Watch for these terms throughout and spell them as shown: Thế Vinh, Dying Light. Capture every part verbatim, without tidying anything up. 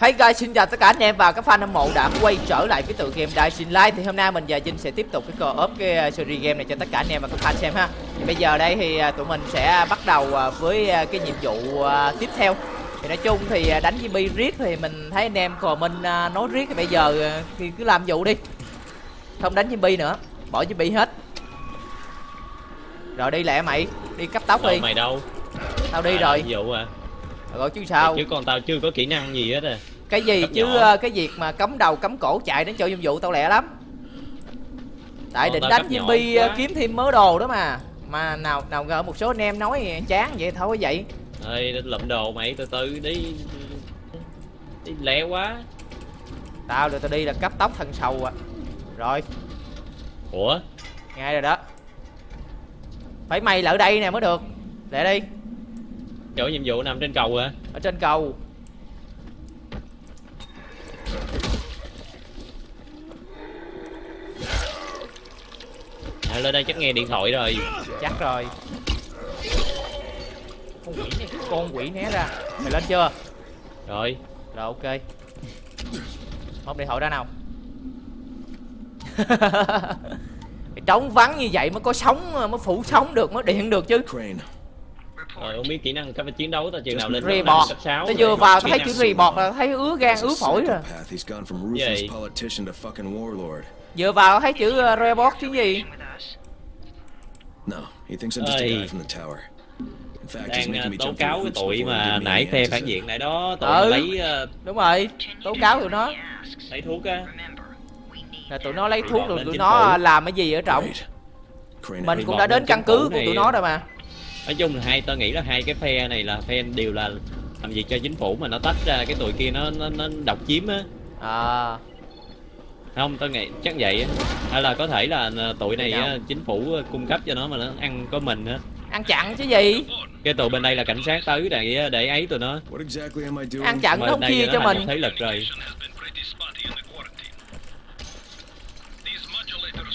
Hey guys, xin chào tất cả anh em và các fan hâm mộ đã quay trở lại với tựa game Dying Light. Thì hôm nay mình và Vinh sẽ tiếp tục cái co-op cái series game này cho tất cả anh em và các fan xem ha. Bây giờ đây thì tụi mình sẽ bắt đầu với cái nhiệm vụ tiếp theo. Thì nói chung thì đánh với riết thì mình thấy anh em comment nói riết, thì bây giờ thì cứ làm vụ đi, không đánh với bi nữa, bỏ với bi hết. Rồi đi lẹ mày, đi cấp tóc đâu, đi. Mày đâu? Tao đi à, rồi. Vụ à? Rồi chứ sao? Chứ còn tao chưa có kỹ năng gì hết à. Cái gì cấp chứ nhỏ. Cái việc mà cấm đầu cấm cổ chạy đến chỗ nhiệm vụ tao lẹ lắm. Tại còn định đánh với bi quá, kiếm thêm mớ đồ đó mà. Mà nào nào ngờ một số anh em nói chán vậy thôi vậy. Ê, lụm đồ mày, từ từ đi. Đi lẹ quá. Tao rồi tao đi là cấp tóc thần sầu à. Rồi. Ủa? Ngay rồi đó. Phải mày là ở đây nè mới được. Lẹ đi. Chỗ nhiệm vụ nằm trên cầu hả? Ở trên cầu. À, lên đây chắc nghe điện thoại rồi. Chắc rồi. Con quỷ này, con quỷ né ra. Mày lên chưa? Rồi. Rồi ok. Móc điện thoại ra nào. Trống vắng như vậy mới có sống, mới phủ sống được, mới điện được chứ. Rồi không biết kỹ năng cấp chiến đấu tao chừng nào lên report. Tao vừa vào tao thấy chữ report là thấy ứa gan ứa phổi rồi. Vậy. Vừa vào tao thấy chữ report chứ gì. Ơi. Đang tố cáo cái tụi mà nãy phe phản diện nãy đó, tụi ừ. lấy uh... đúng rồi, tố cáo tụi nó. Lấy thuốc á. Là tụi nó lấy thuốc rồi tụi nó làm cái gì ở trọng. Mình cũng đã đến căn cứ của tụi nó rồi mà. Nói chung là hai, tao nghĩ là hai cái phe này là phe đều là làm việc cho chính phủ mà nó tách ra cái tụi kia nó nó, nó độc chiếm á. À. Không, tao nghĩ chắc vậy á. Hay là có thể là tụi này á, chính phủ cung cấp cho nó mà nó ăn có mình á. Ăn chặn chứ gì. Cái tụi bên đây là cảnh sát tới để để ấy tụi nó. Ăn chặn nó kia cho mình. Thấy lực rồi.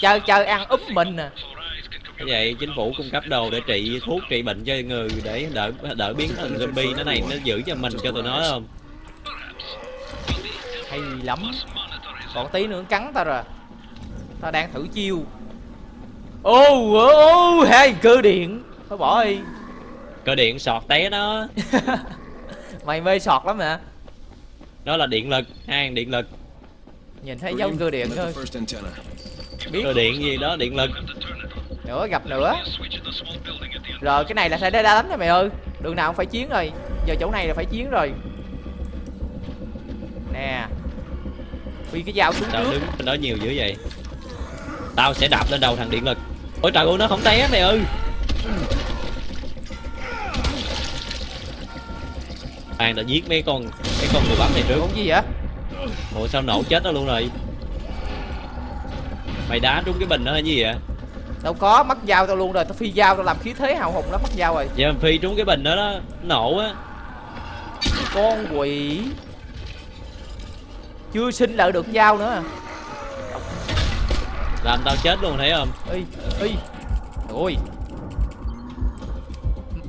Chơi chơi ăn úp mình à. Vậy chính phủ cung cấp đồ để trị thuốc trị bệnh cho người để đỡ đỡ biến thành zombie, nó này nó giữ cho mình cho tụi nó không? Hay lắm. Còn tí nữa cắn tao rồi. Tao đang thử chiêu. Ô ô hai cơ điện. Thôi bỏ đi. Cơ điện sọt té nó. Mày mê sọt lắm hả? Đó là điện lực, hai điện lực. Nhìn thấy dấu cơ điện thôi. Biết. Cơ điện gì đó, điện lực. Nữa gặp nữa. Rồi cái này là sẽ đa đánh rồi mày ơi. Đường nào cũng phải chiến rồi. Giờ chỗ này là phải chiến rồi. Nè. Vì cái dao xuống tao trước. Đứng trên đó nhiều dữ vậy. Tao sẽ đạp lên đầu thằng điện lực. Ôi trời ơi nó không té mày ơi. Bạn đã giết mấy con cái con người bắp này trước. Con gì vậy? Ủa sao nổ chết nó luôn rồi. Mày đá trúng cái bình đó hay gì vậy? Đâu có, mắc dao tao luôn rồi, tao phi dao tao làm khí thế hào hùng lắm, mắc dao rồi. Dạ phi trúng cái bình đó đó, nổ á. Con quỷ. Chưa sinh lợi được dao nữa à. Làm tao chết luôn thấy không? Ê, ê. Ôi.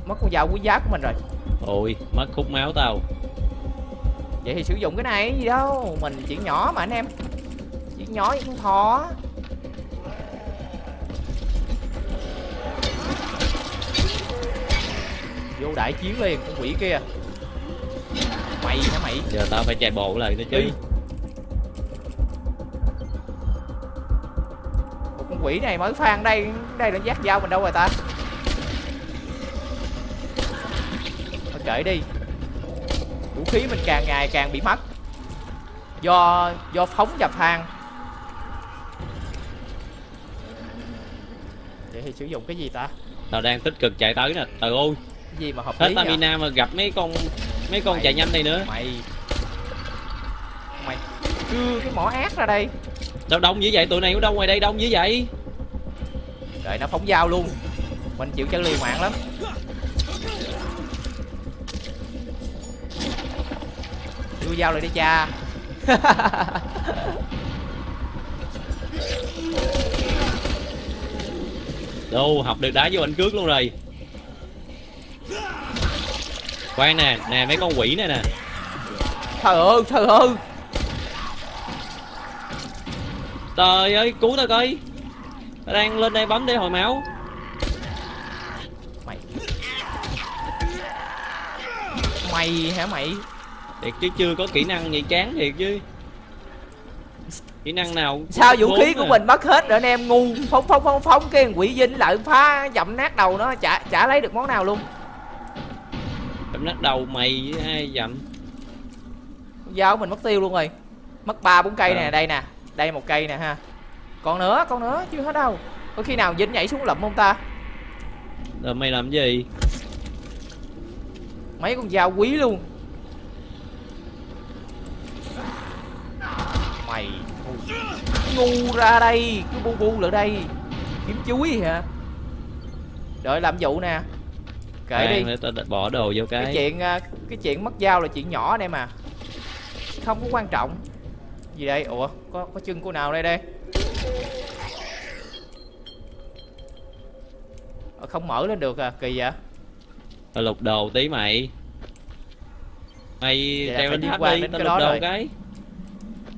Mất con dao quý giá của mình rồi. Ôi, mất khúc máu tao. Vậy thì sử dụng cái này gì đâu, mình chuyện nhỏ mà anh em. Chuyện nhỏ với con thỏ. Vô đại chiến liền con quỷ kia. Mày hả mày? Giờ tao phải chạy bộ lại nữa chứ. Ừ. Một con quỷ này mới phan đây, đây nó giác dao mình đâu rồi ta? Thôi kệ đi. Vũ khí mình càng ngày càng bị mất. Do do phóng và phan. Vậy thì sử dụng cái gì ta? Tao đang tích cực chạy tới nè, trời ơi. Gì mà hợp hết lý stamina nhờ? Mà gặp mấy con mấy con mày, chạy nhanh đây nữa mày mày đưa cái mỏ ác ra đây. Sao đông dữ vậy, tụi này cũng đông ngoài đây đông dữ vậy. Đợi nó phóng dao luôn, mình chịu chơi liều mạng lắm. Đưa dao lại đi cha. Đâu học được đá vô ảnh cước luôn rồi. Khoan nè, nè mấy con quỷ này nè. Trời ơi, trời ơi. Trời ơi, cứu tao coi. Tao đang lên đây bấm để hồi máu. Mày. Mày hả mày? Thiệt chứ chưa có kỹ năng gì, chán thiệt chứ. Kỹ năng nào sao vũ khí của mình mất hết nữa anh em, ngu. Phóng phóng phóng phóng cái quỷ dinh lại phá dậm nát đầu nó, chả chả lấy được món nào luôn. Dậm nát đầu mày với ai dậm? Dao mình mất tiêu luôn rồi. Mất ba bốn cây à. Nè, đây nè, đây một cây nè ha. Còn nữa, còn nữa chưa hết đâu. Có khi nào dinh nhảy xuống lụm không ta? Rồi mày làm gì? Mấy con dao quý luôn. Mày ngu ra đây, cứ bu bu lại đây. Kiếm chuối hả? Đợi làm vụ nè. Kệ đi. Để tao bỏ đồ vô cái. Cái chuyện cái chuyện mất dao là chuyện nhỏ anh em à. Không có quan trọng. Gì đây? Ủa, có có chân cô nào đây đây? Không mở lên được à, kỳ vậy. Tao lục đồ tí mày. Mày treo lên tháp đi, tao lục đồ rồi. Cái.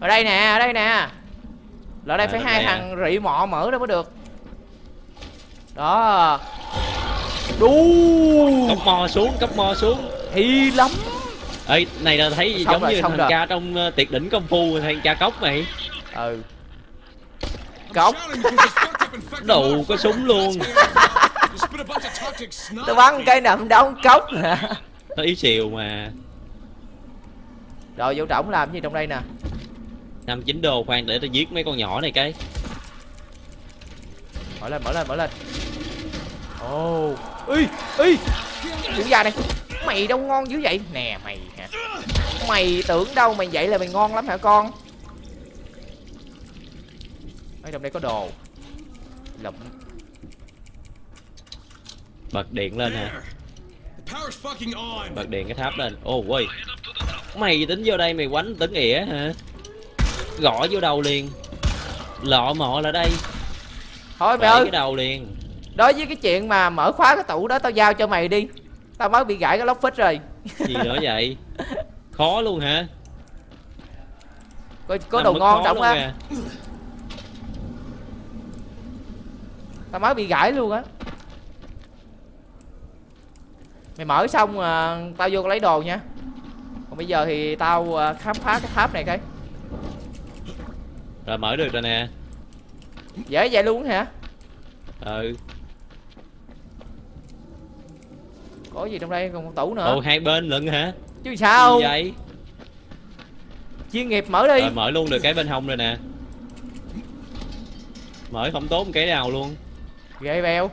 Ở đây nè, ở đây nè. Là đây à, phải hai nè. Thằng rị mọ mở ra mới được. Đó. Đu. Cấp mò xuống, cấp mò xuống. Thì lắm. Ê, này là thấy xong giống rồi, như thằng rồi. Cha trong uh, tiệc đỉnh công phu, thằng cha cốc mày. Ừ. Cốc. Đủ có súng luôn. Tao bắn cây nằm đâu cốc hả? Tao ý xìu mà. Rồi vô trỏng làm gì trong đây nè. Năm chín đồ, khoan để tao giết mấy con nhỏ này cái. Mở lên, mở lên, mở lên. Ồ, oh. Ê, ê. Dữ da này. Mày đâu ngon dữ vậy? Nè mày hả? Mày tưởng đâu mày vậy là mày ngon lắm hả con? Ở trong đây có đồ. Lụm. Bật điện lên hả? Bật điện cái tháp lên. Ô oh, quay. Mày tính vô đây mày quánh tính nghĩa hả? Gõ vô đầu liền. Lọ mọ là đây. Thôi mày ơi, cái đầu liền. Đối với cái chuyện mà mở khóa cái tủ đó tao giao cho mày đi. Tao mới bị gãi cái lóc phít rồi. Gì nữa vậy? Khó luôn hả? Có, có đồ ngon trọng á à. Tao mới bị gãi luôn á. Mày mở xong à, tao vô lấy đồ nha. Còn bây giờ thì tao à, khám phá cái tháp này coi. Rồi mở được rồi nè. Dễ vậy luôn hả? Ừ. Có gì trong đây, còn con tủ nữa. Ồ, hai bên lận hả? Chứ sao? Gì vậy? Chuyên nghiệp mở đi. Rồi mở luôn được cái bên hông rồi nè. Mở không tốn cái nào luôn. Ghê bèo.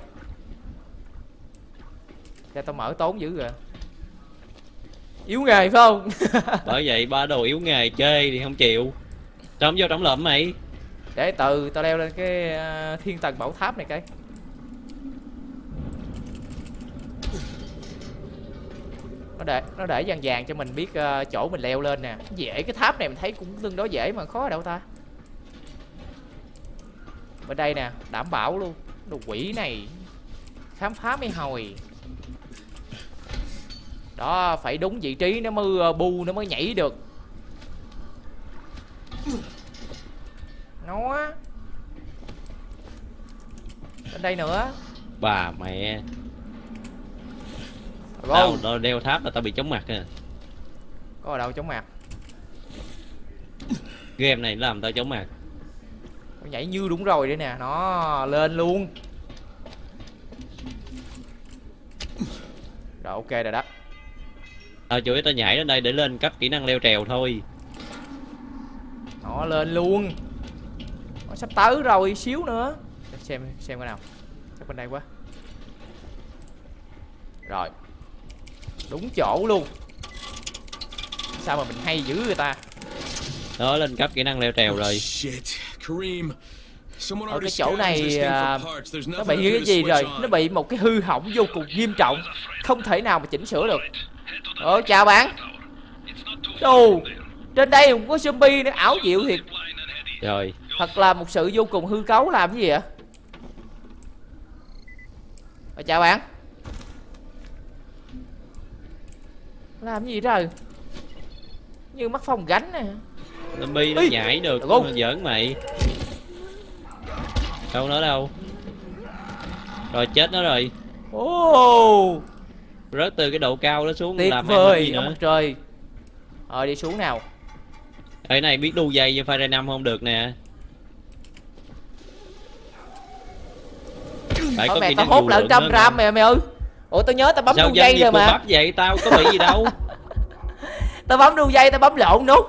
Cho tao mở tốn dữ rồi. Yếu nghề phải không? Bởi vậy ba đồ yếu nghề chơi thì không chịu. Trộm vô trống lợm mày. Để từ tao leo lên cái thiên tầng bảo tháp này coi. Nó để nó để vàng vàng cho mình biết uh, chỗ mình leo lên nè. Dễ, cái tháp này mình thấy cũng tương đối dễ mà khó đâu ta. Bên đây nè, đảm bảo luôn. Đồ quỷ này khám phá mấy hồi. Đó, phải đúng vị trí nó mới uh, bu nó mới nhảy được. Nó bên đây nữa. Bà mẹ. Đâu, đâu đeo tháp là tao bị chóng mặt nè. Có ở đâu chóng mặt? Game này làm tao chóng mặt. Tao nhảy như đúng rồi đấy nè, nó lên luôn. Rồi ok rồi đó. Tao chủ yếu tao nhảy đến đây để lên cấp kỹ năng leo trèo thôi. Nó lên luôn. Nó sắp tới rồi, xíu nữa. Để xem xem coi nào. Chắc bên đây quá. Rồi. Đúng chỗ luôn. Sao mà mình hay dữ người ta. Đó, lên cấp kỹ năng leo trèo rồi. Ở cái chỗ này à, nó bị cái gì rồi? Nó bị một cái hư hỏng vô cùng nghiêm trọng, không thể nào mà chỉnh sửa được. Ủa chào bạn. Đồ, trên đây cũng có zombie nữa, ảo diệu thiệt. Rồi. Thật là một sự vô cùng hư cấu làm cái gì vậy? Rồi, chào bạn. Làm gì trời? Như mắc phong gánh nè. Zombie nó Ý. nhảy được, nó giỡn mày. Đâu nó đâu. Rồi chết nó rồi. Oh. Rớt từ cái độ cao nó xuống. Tiếc làm vơi, gì nữa. Mặt trời. Rồi đi xuống nào. Ở này biết đu dây cho Fire năm không được nè. Phải có mày, tao hốt lại trăm ram mày mày ơi. Ủa tao nhớ tao bấm sao đu dây rồi mà. Bấm vậy tao có bị gì đâu. Tao bấm đu dây tao bấm lộn nút.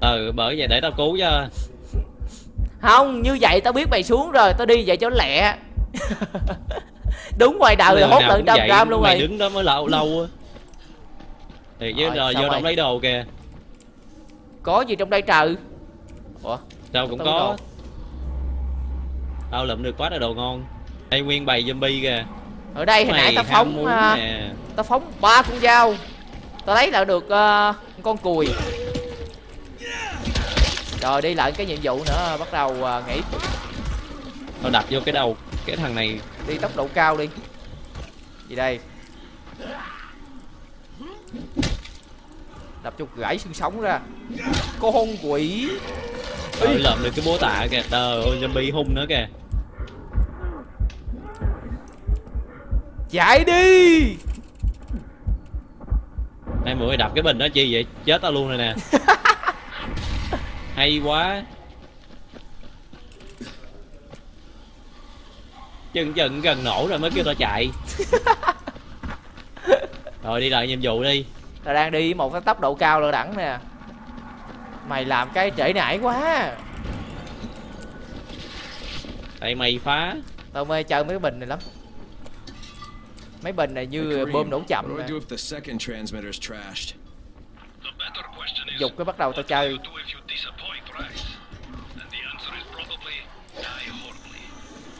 Ừ bởi vậy để tao cứu cho. Không như vậy tao biết mày xuống rồi tao đi vậy cho lẹ. Đúng ngoài đời là hốt lại trăm ram luôn mày rồi. Mày đứng đó mới lâu lâu. Thì với rồi vô trong lấy đồ kìa. Có gì trong đây trời. Ủa sao cũng có. Tao lượm được quá là đồ ngon. Đây nguyên bầy zombie kìa. Ở đây hồi nãy tao phóng uh, tao phóng ba con dao. Tao lấy lại được uh, con cùi. Rồi đi lại cái nhiệm vụ nữa. Bắt đầu uh, nghỉ. Tao đập vô cái đầu cái thằng này. Đi tốc độ cao đi. Gì đây. Đập chục gãy xương sống ra. Con quỷ. Tao lượm được cái búa tạ kìa. Trời ơi zombie hung nữa kìa. Chạy đi. Này mũi đập cái bình đó chi vậy. Chết tao luôn rồi nè. Hay quá. Chừng chừng gần nổ rồi mới kêu tao chạy. Rồi đi lại nhiệm vụ đi. Tao đang đi một cái tốc độ cao lơ đẳng nè. Mày làm cái trễ nải quá. Tại mày phá. Tao mê chơi mấy cái bình này lắm. Mấy bình này như bơm nổ chậm nè. Dục cái bắt đầu tao chơi.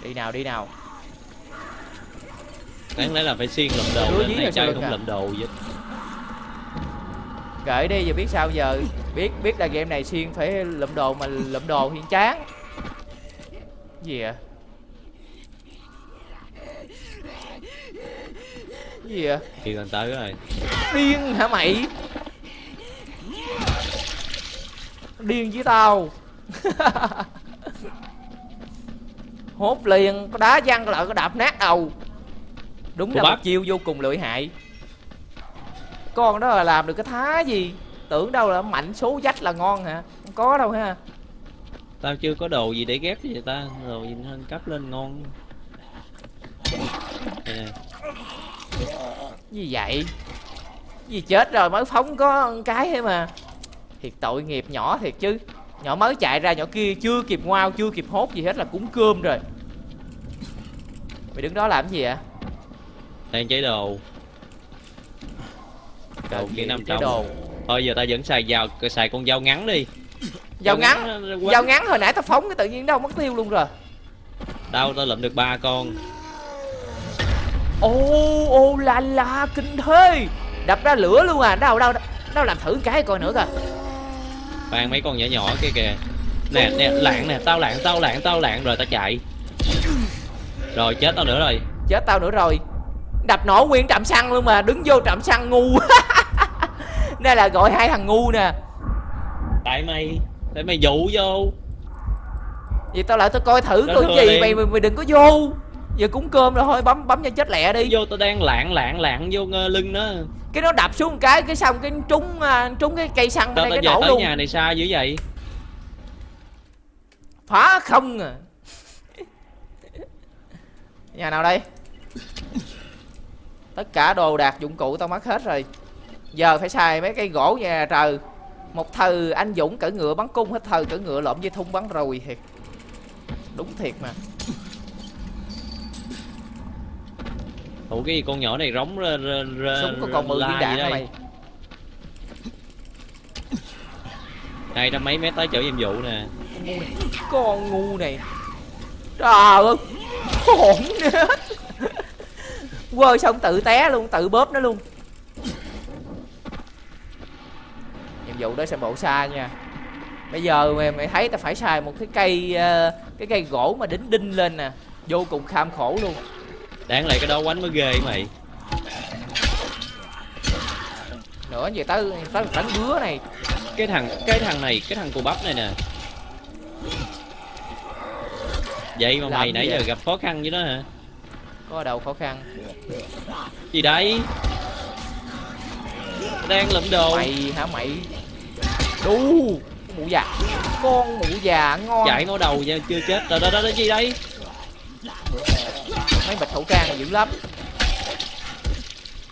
Đi nào đi nào. Đáng lẽ là phải xiên lụm đồ. Đến này chơi không lụm đồ vậy. Kệ đi giờ biết sao giờ. Biết biết là game này xiên phải lụm đồ. Mà lụm đồ hiện chán. Gì vậy. Gì vậy? Thì gần tới rồi. Điên hả mày? Điên với tao. Hốt liền, có đá văng lại có đạp nát đầu. Đúng là một chiêu vô cùng lợi hại. Con đó là làm được cái thá gì. Tưởng đâu là mạnh số dách là ngon hả? Không có đâu ha. Tao chưa có đồ gì để ghép vậy ta. Đồ gì nâng cấp lên ngon. Nè. Gì vậy? Gì chết rồi mới phóng có cái thế mà. Thiệt tội nghiệp nhỏ thiệt chứ. Nhỏ mới chạy ra nhỏ kia chưa kịp ngoao chưa kịp hốt gì hết là cúng cơm rồi. Mày đứng đó làm gì vậy? Đang chế đồ. Cầu kia năm trăm. Thôi giờ ta vẫn xài dao, xài con dao ngắn đi. Dao ngắn, dao ngắn hồi nãy tao phóng cái tự nhiên đâu mất tiêu luôn rồi. Tao tao lượm được ba con. Ô oh, ô oh, là là kinh thế. Đập ra lửa luôn à. Đâu đâu đâu làm thử cái coi nữa kìa. Bạn mấy con nhỏ nhỏ kia kìa. Nè nè lạng nè. Tao lạng tao lạng tao lạng rồi tao chạy. Rồi chết tao nữa rồi. Chết tao nữa rồi. Đập nổ nguyên trạm xăng luôn mà. Đứng vô trạm xăng ngu. Đây là gọi hai thằng ngu nè. Tại mày. Tại mày dụ vô. Vậy tao lại tao coi thử coi gì mày, mày mày đừng có vô. Giờ cúng cơm rồi thôi bấm bấm cho chết lẹ đi. Vô tao đang lạng lạng lạng vô lưng nó. Cái nó đập xuống một cái cái xong cái trúng trúng cái cây xăng bên đây cái nổ tới luôn. Nhà này xa dữ vậy. Phá không à. Nhà nào đây? Tất cả đồ đạc dụng cụ tao mất hết rồi. Giờ phải xài mấy cây gỗ nhà trời. Một thời anh dũng cỡ ngựa bắn cung hết thời cỡ ngựa lộm dây thun bắn rồi thiệt. Đúng thiệt mà. Ủa cái gì con nhỏ này rống ra ra ra. Súng có còn mười viên đạn hả mày? Đây đã mấy mét tới chỗ nhiệm vụ nè. Con ngu này. Trời ơi. Khổn nữa. Quơ xong tự té luôn, tự bóp nó luôn. Nhiệm vụ đó sẽ bộ xa nha. Bây giờ mày, mày thấy tao phải xài một cái cây cái cây gỗ mà đính đinh lên nè. Vô cùng kham khổ luôn. Đáng lại cái đó quánh mới ghê mày. nữa. Giờ tới tới đánh bứa này. Cái thằng cái thằng này, cái thằng cù bắp này nè. Vậy mà làm mày nãy vậy? Giờ gặp khó khăn với nó hả? Có đâu khó khăn. Gì đấy? Đang lụm đồ. Mày hả mày? Đu, mụ già. Con mụ già ngon. Chạy nó đầu nha, chưa chết. Đó đó đó gì đấy? Mấy bịch khẩu trang dữ lắm.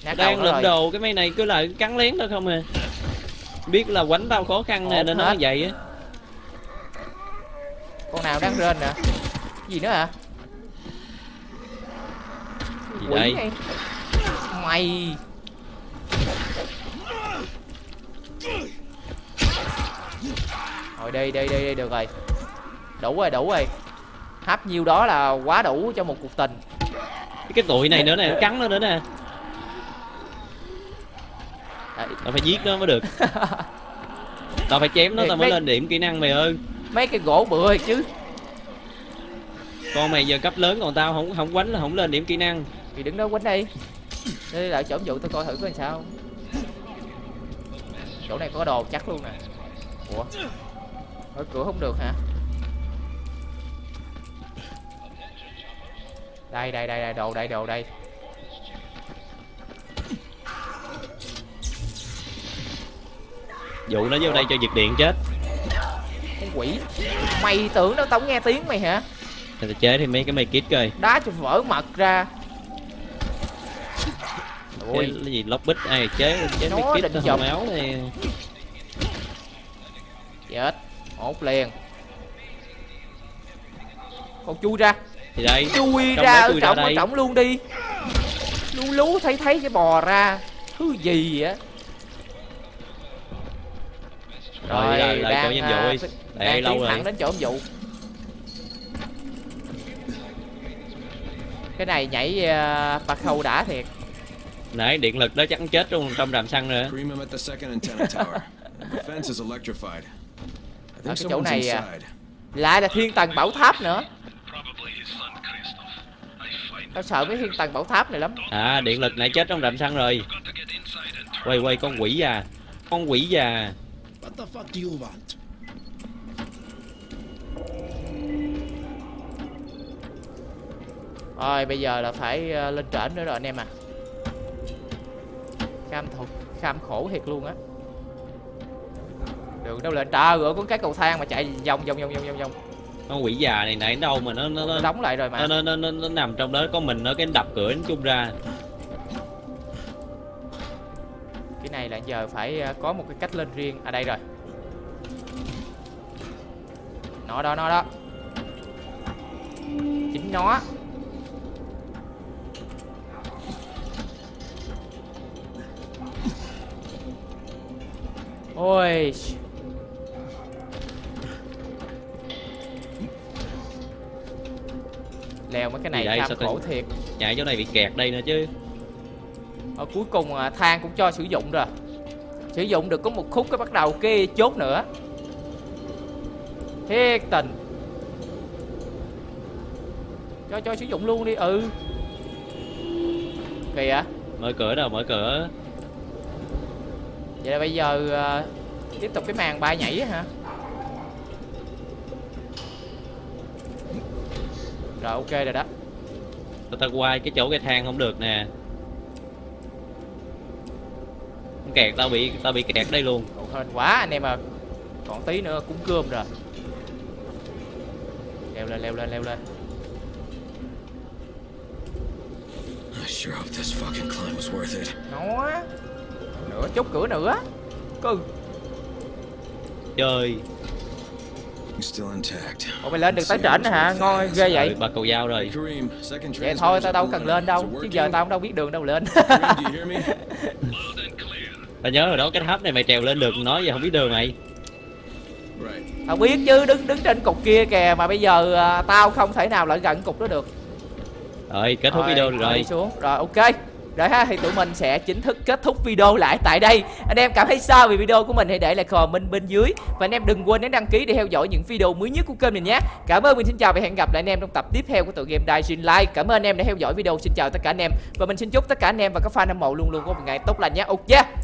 Nát đang lụm đồ cái mấy này cứ lại cắn lén tao không à. Biết là quánh tao khó khăn nè nên nó vậy á. Con nào đang rên nè. Gì nữa hả? Gì quỷ đây? Hay. Mày. Rồi đây đây đây đây được rồi. Đủ rồi, đủ rồi. Hấp nhiêu đó là quá đủ cho một cuộc tình. Cái tụi này nữa nè, nó cắn nó nữa nè. Tao phải giết nó mới được. Tao phải chém nó tao mới lên điểm kỹ năng mày ơi. Mấy cái gỗ bự thiệt chứ. Con mày giờ cấp lớn còn tao không không quánh là không lên điểm kỹ năng. Thì đứng đó quánh đi. Đi lại chỗ vụ tao coi thử coi làm sao. Chỗ này có đồ chắc luôn nè. Ủa? Ở cửa không được hả? Đây đây đây đây đồ đây đồ đây. Vụ nó vô đây cho giật điện chết. Con quỷ. Mày tưởng đâu tao nghe tiếng mày hả? Tao chế thì mấy cái mày kít coi. Đá cho vỡ mặt ra. Ôi cái gì lóc bít ai chế chế mấy kít tao không áo này. Chết. Ổn liền. Con chui ra. Thì đây. Chui ra ở trọng ở trọng luôn đi. Lú lú thấy thấy cái bò ra. Thứ gì á. Rồi, rồi lại chỗ nhiệm vụ đi. Đang lâu rồi đến chỗ nhiệm vụ. Cái này nhảy uh, bạc khâu đã thiệt. Nãy điện lực đó chắc chết luôn trong đàm xăng rồi. Ở cái chỗ này à, lại là thiên tầng bảo tháp nữa. Tao sợ cái thiên tầng bảo tháp này lắm. À điện lực nãy chết trong đàm xăng rồi. Quay quay con quỷ già. Con quỷ già. What the fuck do you want? Rồi bây giờ là phải lên trển nữa rồi anh em à. Kham thục, kham khổ thiệt luôn á. Đường đâu lên trời rồi, có cái cầu thang mà chạy vòng vòng vòng vòng vòng. Con quỷ già này nãy đâu mà nó nó, nó đóng lại rồi mà. Nó nó nó, nó nằm trong đó có mình nó cái đập cửa nó chung ra. Cái này là giờ phải có một cái cách lên riêng. À đây rồi. Nó đó nó đó. Chính nó. Ôi. Lèo mấy cái này tham khổ thiệt. Nhảy chỗ này bị kẹt đây nữa chứ. Ở cuối cùng thang cũng cho sử dụng rồi. Sử dụng được có một khúc cái bắt đầu cái chốt nữa. Thiệt tình. Cho cho sử dụng luôn đi. Ừ. Kìa. Mở cửa nào mở cửa. Vậy là bây giờ uh, tiếp tục cái màn bay nhảy hả? Rồi ok rồi đó. Tao ta quay cái chỗ cái thang không được nè. Kẹt tao bị tao bị kẹt đây luôn. Còn hên quá anh em à. Còn tí nữa cũng cơm rồi. Leo lên leo lên leo lên. Nó nữa chốt cửa nữa. Cưng. Trời. Ủa mày lên được tới trển hả? Ngon ghê vậy. Bà cầu dao rồi. Vậy thôi tao đâu cần lên đâu. Chứ giờ tao không đâu biết đường đâu lên. Tao nhớ rồi đó, cái tháp này mày trèo lên được, nói giờ không biết đường mày. Tao biết chứ, đứng đứng trên cục kia kìa mà bây giờ à, tao không thể nào lại gần cục đó được. Rồi, kết thúc rồi, video rồi. Đi xuống. Rồi ok. Rồi ha, thì tụi mình sẽ chính thức kết thúc video lại tại đây. Anh em cảm thấy sao về video của mình hãy để lại comment bên dưới. Và anh em đừng quên đến đăng ký để theo dõi những video mới nhất của kênh mình nhé. Cảm ơn, mình xin chào và hẹn gặp lại anh em trong tập tiếp theo của tựa game Dying Light. Cảm ơn anh em đã theo dõi video, xin chào tất cả anh em. Và mình xin chúc tất cả anh em và các fan hâm mộ luôn luôn có một ngày tốt lành nhé. Ok.